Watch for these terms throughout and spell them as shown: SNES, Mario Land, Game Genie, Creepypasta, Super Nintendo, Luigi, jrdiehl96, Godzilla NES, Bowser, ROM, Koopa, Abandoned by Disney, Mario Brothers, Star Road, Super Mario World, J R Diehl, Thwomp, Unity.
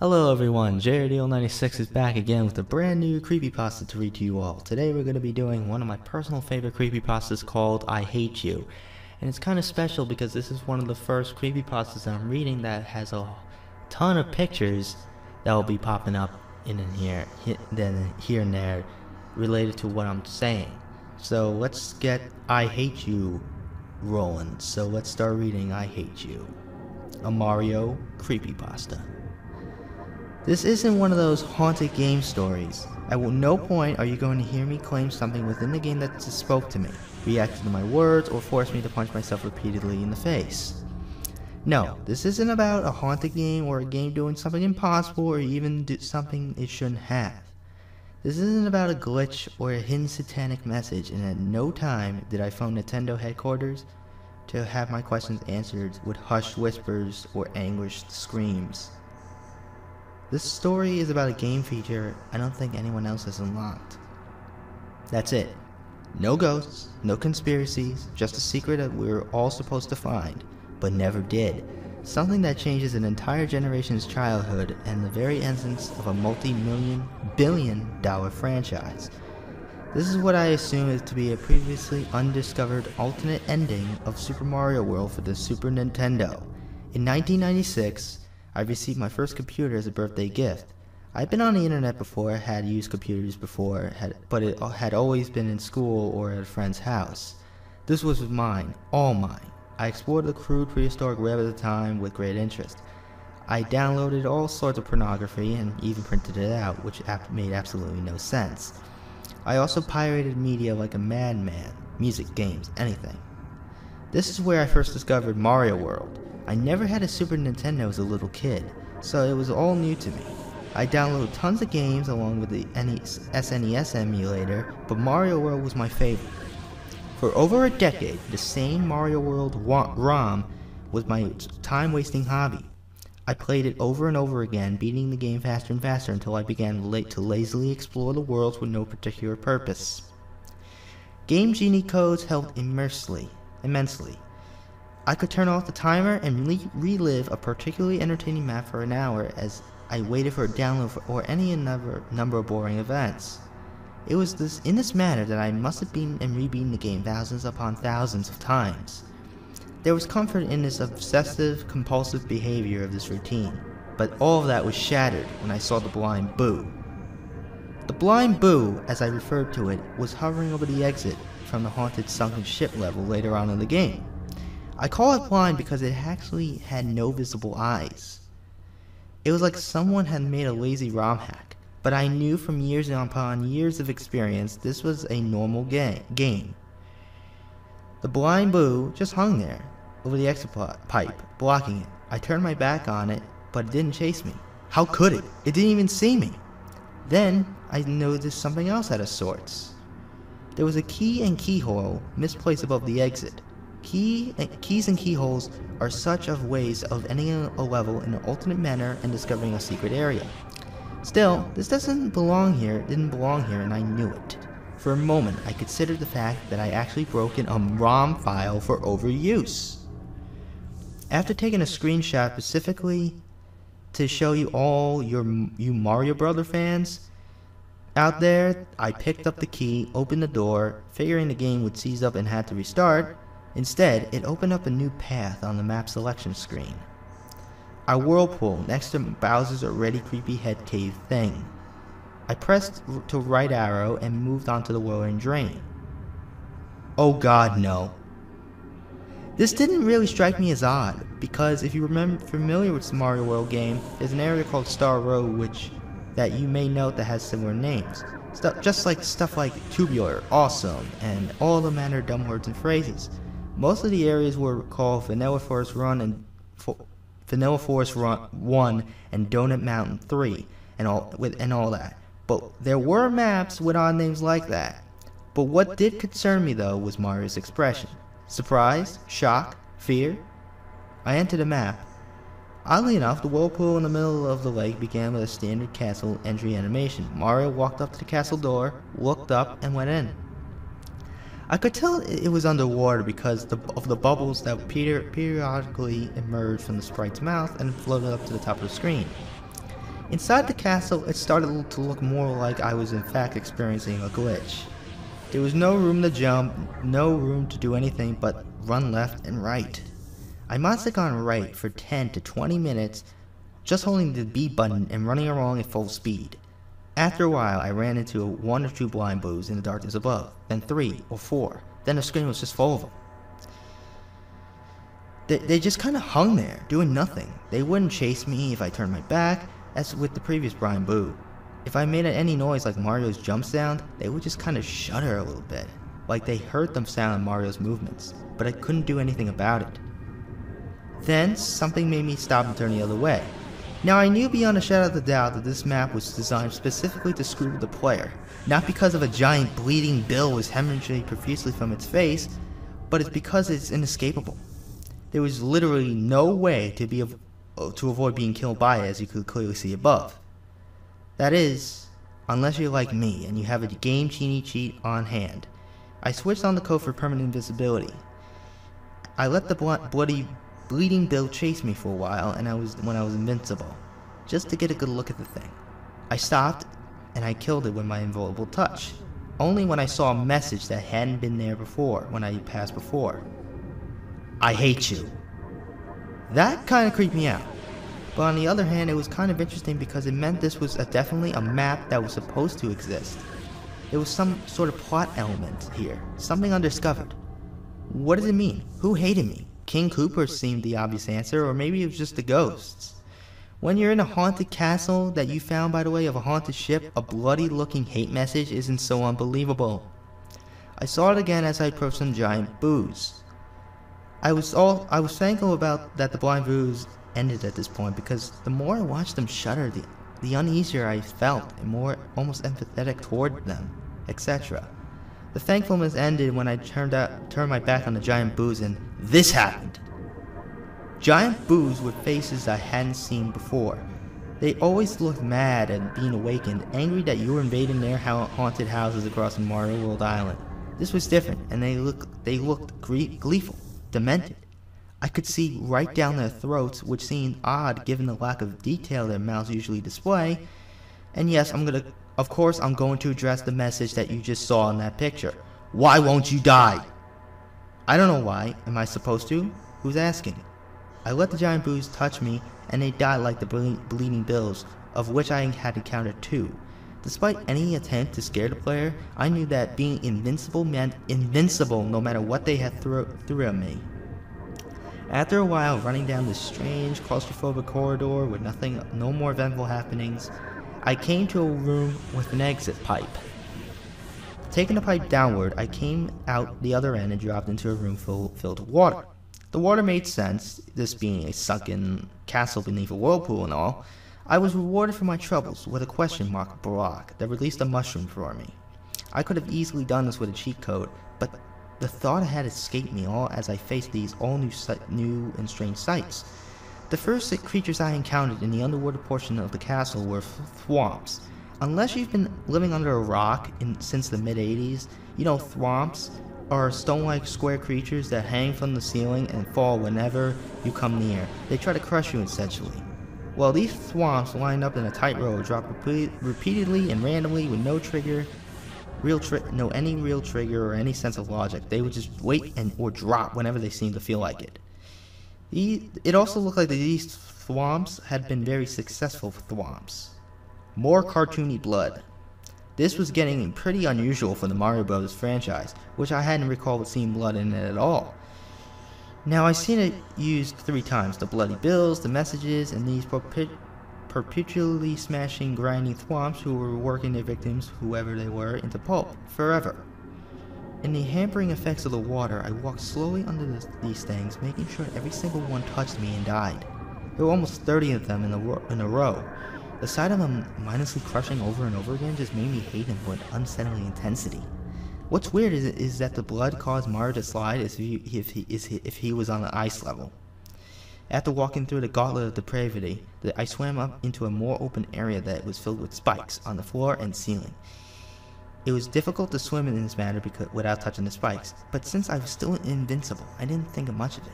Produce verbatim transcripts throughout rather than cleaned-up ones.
Hello everyone, j r diehl ninety-six is back again with a brand new creepypasta to read to you all. Today we're going to be doing one of my personal favorite creepypastas called I Hate You. And it's kind of special because this is one of the first creepypastas that I'm reading that has a ton of pictures that will be popping up in and here, then here and there related to what I'm saying. So let's get I Hate You rolling. So let's start reading I Hate You, a Mario creepypasta. This isn't one of those haunted game stories. At no point are you going to hear me claim something within the game that spoke to me, reacted to my words, or forced me to punch myself repeatedly in the face. No, this isn't about a haunted game or a game doing something impossible or even do something it shouldn't have. This isn't about a glitch or a hidden satanic message, and at no time did I phone Nintendo headquarters to have my questions answered with hushed whispers or anguished screams. This story is about a game feature I don't think anyone else has unlocked. That's it. No ghosts, no conspiracies, just a secret that we were all supposed to find, but never did. Something that changes an entire generation's childhood and the very essence of a multi-million, billion dollar franchise. This is what I assume is to be a previously undiscovered alternate ending of Super Mario World for the Super Nintendo. In nineteen ninety-six, I received my first computer as a birthday gift. I'd been on the internet before, had used computers before, had, but it had always been in school or at a friend's house. This was mine, all mine. I explored the crude prehistoric web at the time with great interest. I downloaded all sorts of pornography and even printed it out, which made absolutely no sense. I also pirated media like a madman, music, games, anything. This is where I first discovered Mario World. I never had a Super Nintendo as a little kid, so it was all new to me. I downloaded tons of games along with the S N E S emulator, but Mario World was my favorite. For over a decade, the same Mario World ROM was my time-wasting hobby. I played it over and over again, beating the game faster and faster until I began late to lazily explore the worlds with no particular purpose. Game Genie codes helped immensely, immensely. I could turn off the timer and re relive a particularly entertaining map for an hour as I waited for a download for, or any another number of boring events. It was this, in this manner that I must have beaten and re-beaten the game thousands upon thousands of times. There was comfort in this obsessive, compulsive behavior of this routine, but all of that was shattered when I saw the blind boo. The blind boo, as I referred to it, was hovering over the exit from the haunted sunken ship level later on in the game. I call it blind because it actually had no visible eyes. It was like someone had made a lazy ROM hack, but I knew from years upon years of experience this was a normal ga game. The blind boo just hung there, over the exit pipe, blocking it. I turned my back on it, but it didn't chase me. How could it? It didn't even see me. Then, I noticed something else out of sorts. There was a key and keyhole misplaced above the exit. Key and keys and keyholes are such of ways of ending a level in an alternate manner and discovering a secret area. Still, this doesn't belong here, didn't belong here, and I knew it. For a moment, I considered the fact that I actually broke in a ROM file for overuse. After taking a screenshot specifically to show you all your you Mario Brothers fans out there, I picked up the key, opened the door, figuring the game would seize up and had to restart. Instead, it opened up a new path on the map selection screen. A whirlpool next to Bowser's already creepy head cave thing. I pressed to right arrow and moved onto the whirling drain. Oh god, no. This didn't really strike me as odd, because if you remember familiar with the Mario World game, there's an area called Star Road which that you may note that has similar names. Stuff, just like stuff like tubular, awesome, and all the manner of dumb words and phrases. Most of the areas were called Vanilla Forest Run and Fo Vanilla Forest Run one and Donut Mountain three and all with and all that. But there were maps with odd names like that. But what did concern me though was Mario's expression: surprise, shock, fear. I entered a map. Oddly enough, the whirlpool in the middle of the lake began with a standard castle entry animation. Mario walked up to the castle door, looked up, and went in. I could tell it was underwater because of the bubbles that periodically emerged from the sprite's mouth and floated up to the top of the screen. Inside the castle, it started to look more like I was in fact experiencing a glitch. There was no room to jump, no room to do anything but run left and right. I must have gone right for ten to twenty minutes, just holding the B button and running along at full speed. After a while, I ran into one or two blind boos in the darkness above, then three or four, then the screen was just full of them. They, they just kind of hung there, doing nothing. They wouldn't chase me if I turned my back, as with the previous blind boo. If I made any noise like Mario's jump sound, they would just kind of shudder a little bit, like they heard them sound Mario's movements, but I couldn't do anything about it. Then, something made me stop and turn the other way. Now I knew beyond a shadow of a doubt that this map was designed specifically to screw with the player, not because of a giant bleeding bill was hemorrhaging profusely from its face, but it's because it's inescapable. There was literally no way to be to avoid being killed by it, as you could clearly see above. That is, unless you're like me and you have a Game Genie cheat on hand. I switched on the code for permanent invisibility. I let the bl bloody bleeding bill chased me for a while, and I was when I was invincible, just to get a good look at the thing. I stopped, and I killed it with my invulnerable touch, only when I saw a message that hadn't been there before when I passed before. I hate you. That kind of creeped me out, but on the other hand, it was kind of interesting because it meant this was a, definitely a map that was supposed to exist. There was some sort of plot element here, something undiscovered. What does it mean? Who hated me? King Cooper seemed the obvious answer, or maybe it was just the ghosts. When you're in a haunted castle that you found, by the way, of a haunted ship, a bloody looking hate message isn't so unbelievable. I saw it again as I approached some giant boos. I was all I was thankful about that the blind boos ended at this point, because the more I watched them shudder, the, the uneasier I felt and more almost empathetic toward them, et cetera. The thankfulness ended when I turned out, turned my back on the giant boos, and this happened. Giant boos with faces I hadn't seen before. They always looked mad at being awakened, angry that you were invading their haunted houses across Mario World Island. This was different, and they looked they looked gleeful, demented. I could see right down their throats, which seemed odd given the lack of detail their mouths usually display. And yes, I'm gonna. Of course, I'm going to address the message that you just saw in that picture. Why won't you die? I don't know why. Am I supposed to? Who's asking? I let the giant boos touch me, and they died like the ble bleeding bills, of which I had encountered two. Despite any attempt to scare the player, I knew that being invincible meant invincible no matter what they had thro threw at me. After a while, running down this strange, claustrophobic corridor with nothing, no more eventful happenings, I came to a room with an exit pipe. Taking the pipe downward, I came out the other end and dropped into a room full, filled with water. The water made sense, this being a sunken castle beneath a whirlpool and all. I was rewarded for my troubles with a question mark block that released a mushroom for me. I could have easily done this with a cheat code, but the thought had escaped me all as I faced these all new, new and strange sights. The first six creatures I encountered in the underwater portion of the castle were thwomps. Unless you've been living under a rock in, since the mid eighties, you know thwomps are stone-like square creatures that hang from the ceiling and fall whenever you come near. They try to crush you essentially. Well, these thwomps lined up in a tight row, dropped repeat, repeatedly and randomly with no trigger, real tri no any real trigger or any sense of logic. They would just wait and or drop whenever they seemed to feel like it. It also looked like these thwomps had been very successful thwomps. More cartoony blood. This was getting pretty unusual for the Mario Brothers franchise, which I hadn't recalled seeing blood in it at all. Now I've seen it used three times, the bloody bills, the messages, and these perpetually smashing, grinding thwomps who were working their victims, whoever they were, into pulp forever. In the hampering effects of the water, I walked slowly under this, these things, making sure every single one touched me and died. There were almost thirty of them in, the, in a row. The sight of them mindlessly crushing over and over again just made me hate them with unsettling intensity. What's weird is, is that the blood caused Mario to slide if he, if, he, if he was on the ice level. After walking through the gauntlet of depravity, I swam up into a more open area that was filled with spikes on the floor and ceiling. It was difficult to swim in this manner because, without touching the spikes, but since I was still invincible, I didn't think of much of it.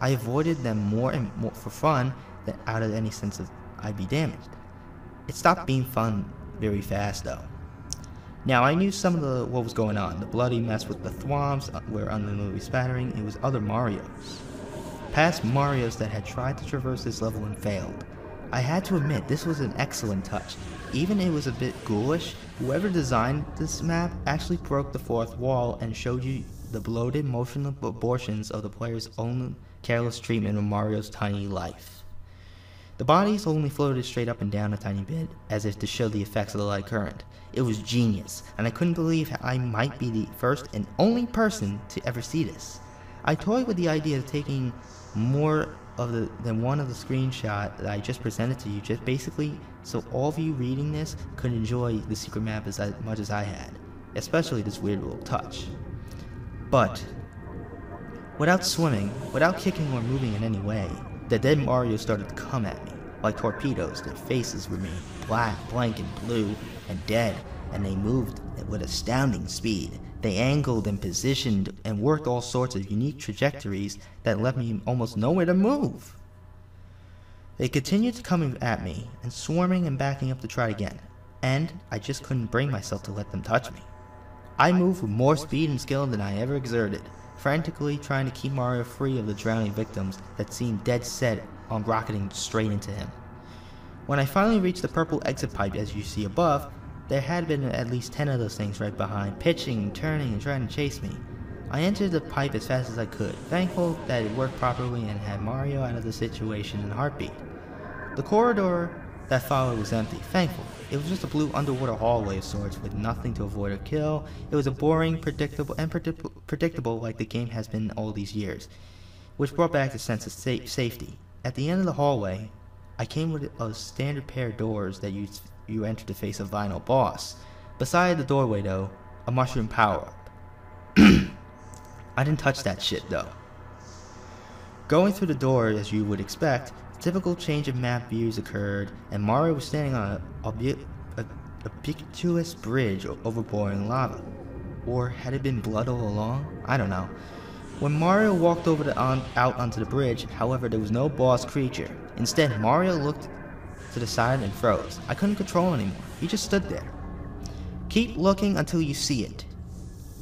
I avoided them more and more for fun than out of any sense of I'd be damaged. It stopped being fun very fast though. Now I knew some of the what was going on. The bloody mess with the thwomps were unlimitedly spattering. It was other Marios. Past Marios that had tried to traverse this level and failed. I had to admit this was an excellent touch. Even it was a bit ghoulish, whoever designed this map actually broke the fourth wall and showed you the bloated, emotional proportions of the player's own careless treatment of Mario's tiny life. The bodies only floated straight up and down a tiny bit, as if to show the effects of the light current. It was genius, and I couldn't believe I might be the first and only person to ever see this. I toyed with the idea of taking more of the, than one of the screenshot that I just presented to you, just basically so all of you reading this could enjoy the secret map as much as I had, especially this weird little touch. But without swimming, without kicking or moving in any way, the dead Mario started to come at me like torpedoes. Their faces were made black, blank, and blue, and dead, and they moved with astounding speed. They angled and positioned and worked all sorts of unique trajectories that left me almost nowhere to move. They continued coming at me and swarming and backing up to try again, and I just couldn't bring myself to let them touch me. I moved with more speed and skill than I ever exerted, frantically trying to keep Mario free of the drowning victims that seemed dead set on rocketing straight into him. When I finally reached the purple exit pipe as you see above, there had been at least ten of those things right behind, pitching, turning, and trying to chase me. I entered the pipe as fast as I could, thankful that it worked properly and had Mario out of the situation in a heartbeat. The corridor that followed was empty, thankfully. It was just a blue underwater hallway of sorts with nothing to avoid or kill. It was a boring, predictable, and predi- predictable like the game has been all these years, which brought back the sense of sa- safety. At the end of the hallway, I came with a standard pair of doors that you'd You entered to face a vinyl boss. Beside the doorway though, a mushroom power-up. I didn't touch that shit though. Going through the door as you would expect, a typical change of map views occurred, and Mario was standing on a ubiquitous bridge over boiling lava. Or had it been blood all along? I don't know. When Mario walked over the on, out onto the bridge, however, there was no boss creature. Instead, Mario looked to the side and froze. I couldn't control anymore. He just stood there. Keep looking until you see it.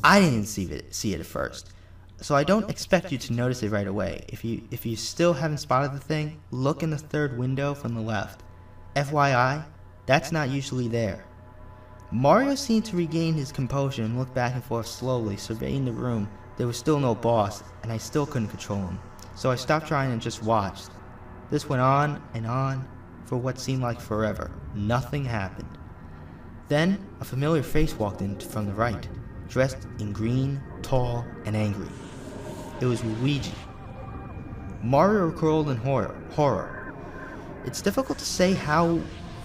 I didn't see it, see it at first, so I don't expect you to notice it right away. If you if you still haven't spotted the thing, look in the third window from the left. F Y I, that's not usually there. Mario seemed to regain his composure and looked back and forth slowly, surveying the room. There was still no boss, and I still couldn't control him, so I stopped trying and just watched. This went on and on for what seemed like forever. Nothing happened. Then, a familiar face walked in from the right, dressed in green, tall, and angry. It was Luigi. Mario recoiled in horror. horror. It's difficult to say how,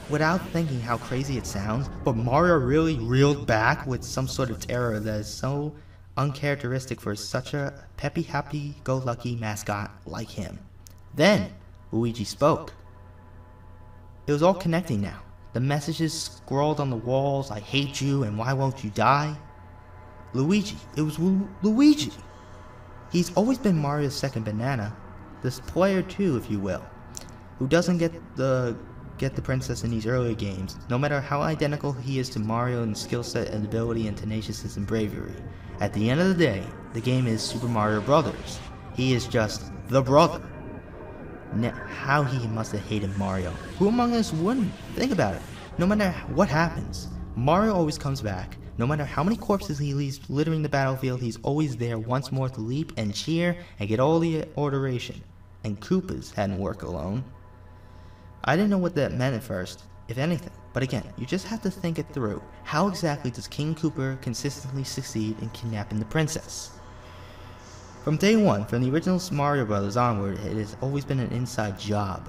without thinking how crazy it sounds, but Mario really reeled back with some sort of terror that is so uncharacteristic for such a peppy, happy-go-lucky mascot like him. Then, Luigi spoke. It was all connecting now. The messages scrawled on the walls, I hate you and why won't you die? Luigi, it was Lu Luigi. He's always been Mario's second banana, this player too, if you will, who doesn't get the get the princess in these earlier games, no matter how identical he is to Mario in skill set and ability and tenaciousness and bravery. At the end of the day, the game is Super Mario Brothers. He is just the brother. How he must have hated Mario. Who among us wouldn't? Think about it. No matter what happens, Mario always comes back. No matter how many corpses he leaves littering the battlefield, he's always there once more to leap and cheer and get all the adoration. And Koopas hadn't worked alone. I didn't know what that meant at first, if anything. But again, you just have to think it through. How exactly does King Koopa consistently succeed in kidnapping the princess? From day one, from the original Mario Brothers onward, it has always been an inside job.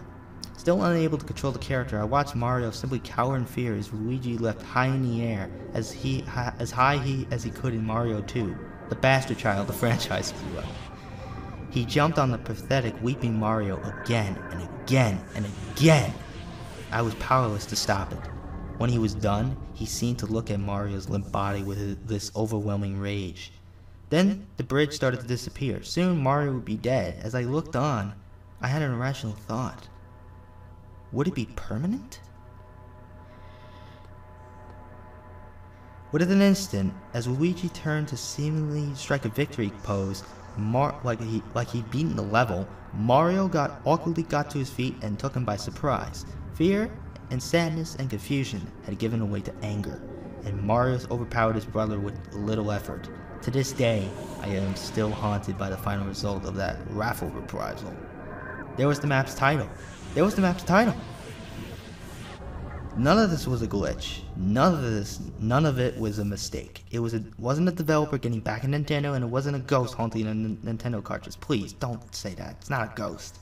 Still unable to control the character, I watched Mario simply cower in fear as Luigi left high in the air, as he as high he as he could in Mario two, the bastard child the franchise blew up. He jumped on the pathetic weeping Mario again and again and again. I was powerless to stop it. When he was done, he seemed to look at Mario's limp body with this overwhelming rage. Then, the bridge started to disappear. Soon, Mario would be dead. As I looked on, I had an irrational thought. Would it be permanent? Within an instant, as Luigi turned to seemingly strike a victory pose, Mar like he like he'd beaten the level, Mario got awkwardly got to his feet and took him by surprise. Fear and sadness and confusion had given way to anger, and Mario's overpowered his brother with little effort. To this day, I am still haunted by the final result of that raffle reprisal. There was the map's title. There was the map's title. None of this was a glitch. None of this, none of it was a mistake. It was a, wasn't a developer getting back at Nintendo, and it wasn't a ghost haunting a N Nintendo cartridge. Please don't say that. It's not a ghost.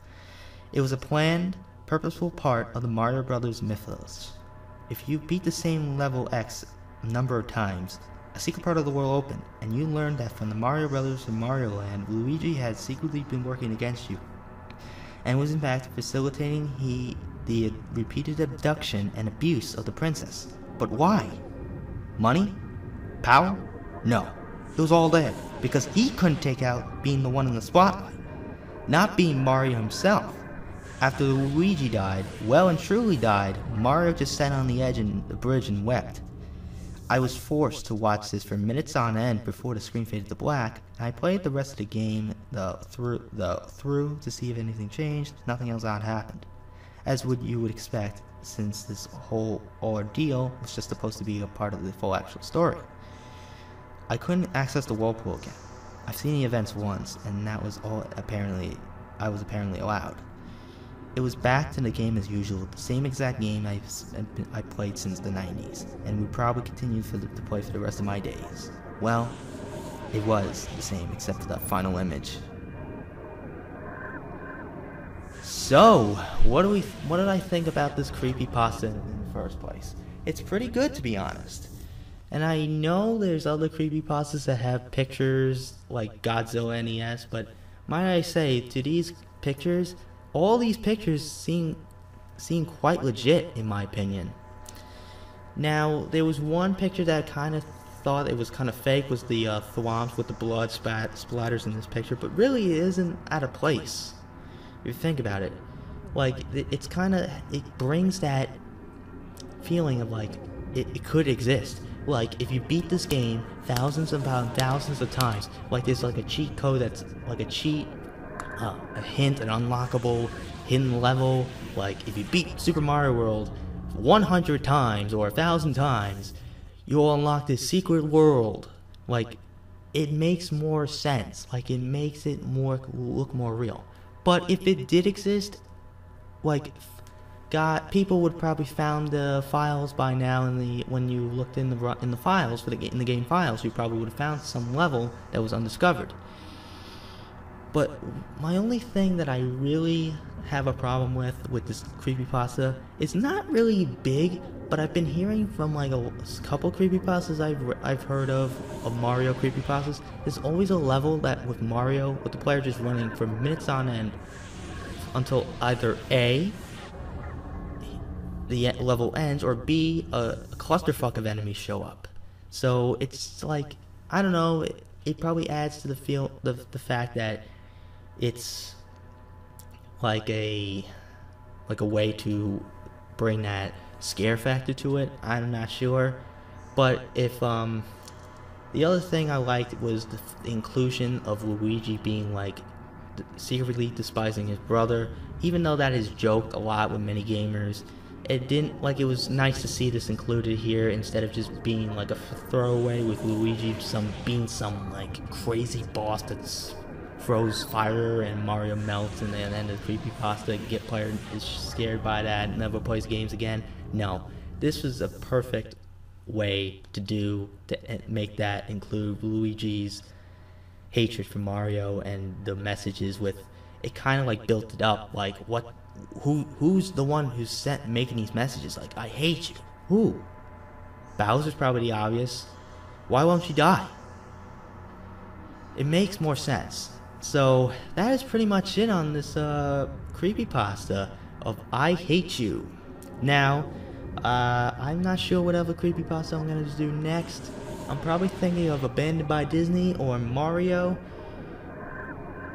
It was a planned, purposeful part of the Mario Brothers mythos. If you beat the same level X a number of times, a secret part of the world opened, and you learned that from the Mario Brothers to Mario Land, Luigi had secretly been working against you, and was in fact facilitating he. the repeated abduction and abuse of the princess. But why? Money? Power? No. It was all there, because he couldn't take out being the one in the spotlight, not being Mario himself. After Luigi died, well and truly died, Mario just sat on the edge of the bridge and wept. I was forced to watch this for minutes on end before the screen faded to black, and I played the rest of the game the through, the through to see if anything changed. Nothing else odd happened, as would you would expect, since this whole ordeal was just supposed to be a part of the full actual story. I couldn't access the whirlpool again. I've seen the events once, and that was all apparently I was apparently allowed. It was back to the game as usual, the same exact game I've been, I played since the nineties, and would probably continue for the, to play for the rest of my days. Well, it was the same except for that final image. So, what do we? What did I think about this creepypasta in the first place? It's pretty good, to be honest. And I know there's other creepypastas that have pictures like Godzilla N E S, but might I say, to these pictures, all these pictures seem seem quite legit in my opinion. Now, there was one picture that I kind of thought it was kind of fake, was the uh, thwomps with the blood spat splatters in this picture, but really it isn't out of place. If you think about it, like, it's kind of, it brings that feeling of like it, it could exist. Like, if you beat this game thousands upon thousands of times, like there's like a cheat code that's like a cheat, uh, a hint, an unlockable hidden level. Like, if you beat Super Mario World one hundred times or a thousand times, you'll unlock this secret world. Like, it makes more sense. Like, it makes it more look more real. But if it did exist, like, God, people would probably found the files by now. In the when you looked in the in the files for the in the game files, you probably would have found some level that was undiscovered. But my only thing that I really have a problem with with this creepypasta, it's not really big, but I've been hearing from like a couple creepypastas I've I've heard of of Mario creepypastas. There's always a level that with Mario, with the player just running for minutes on end until either A, the level ends, or B, a clusterfuck of enemies show up. So it's like, I don't know. It, it probably adds to the feel the the fact that it's like a like a way to bring that scare factor to it. I'm not sure. But if um the other thing I liked was the, the inclusion of Luigi being like secretly despising his brother, even though that is joked a lot with many gamers. It didn't like it was nice to see this included here instead of just being like a throwaway with Luigi some being some like crazy boss that's froze fire and Mario melts and then the creepypasta get player is scared by that and never plays games again. No, this was a perfect way to do to make that include Luigi's hatred for Mario and the messages with it. Kind of like built it up like what who who's the one who's sent making these messages like I hate you. Who? Bowser's probably the obvious. Why won't you die? It makes more sense. So that is pretty much it on this uh, creepypasta of I Hate You. Now, uh, I'm not sure what other creepypasta I'm going to do next. I'm probably thinking of Abandoned by Disney or Mario.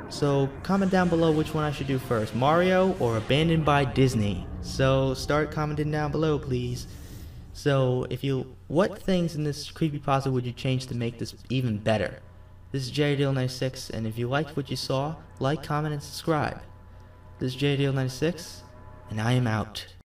So comment down below which one I should do first, Mario or Abandoned by Disney. So start commenting down below, please. So if you, what things in this creepypasta would you change to make this even better? This is j r d i e h l ninety-six, and if you liked what you saw, like, comment, and subscribe. This is j r d i e h l ninety-six, and I am out.